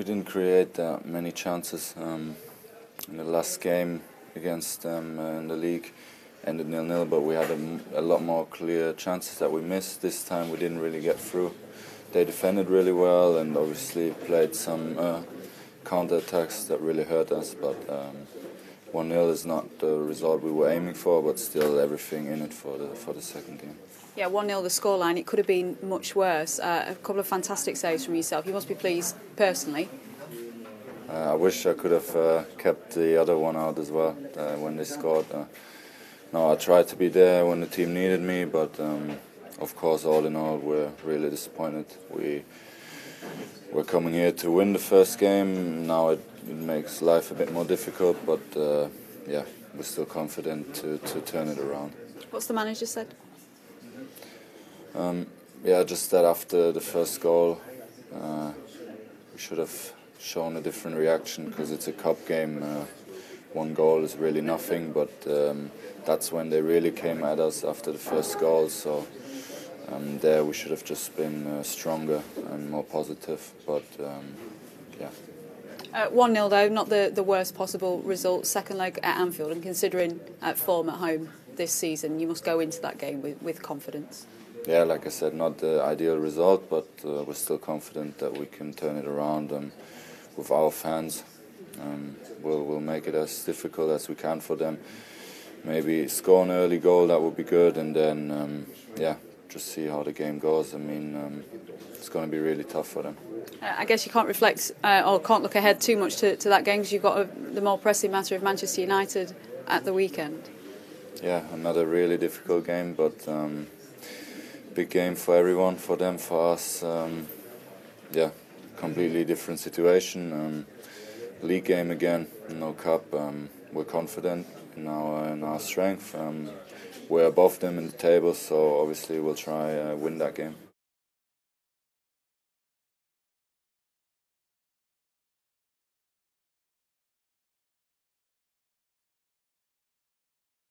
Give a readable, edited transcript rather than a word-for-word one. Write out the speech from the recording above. We didn't create that many chances. In the last game against them in the league, ended 0-0, but we had a lot more clear chances that we missed. This time we didn't really get through. They defended really well and obviously played some counter-attacks that really hurt us, but 1-0 is not the result we were aiming for, but still everything in it for the second game. Yeah, 1-0 the scoreline, it could have been much worse. A couple of fantastic saves from yourself. You must be pleased personally. I wish I could have kept the other one out as well when they scored. No, I tried to be there when the team needed me, but of course, all in all, we're really disappointed. We're coming here to win the first game. Now it makes life a bit more difficult, but yeah, we're still confident to turn it around. What's the manager said? Yeah, just that after the first goal, we should have shown a different reaction because it's a cup game. One goal is really nothing, but that's when they really came at us after the first goal. So there we should have just been stronger and more positive. But yeah. 1-0 though, not the worst possible result. Second leg at Anfield, and considering form at home this season, you must go into that game with confidence. Yeah, like I said, not the ideal result, but we're still confident that we can turn it around with our fans. We'll make it as difficult as we can for them. Maybe score an early goal, that would be good, and then yeah, just see how the game goes. I mean, it's going to be really tough for them. I guess you can't reflect or can't look ahead too much to that game because you've got the more pressing matter of Manchester United at the weekend. Yeah, another really difficult game, but big game for everyone, for them, for us. Yeah, completely different situation. League game again, no cup. We're confident in our strength. We're above them in the table, so obviously we'll try win that game.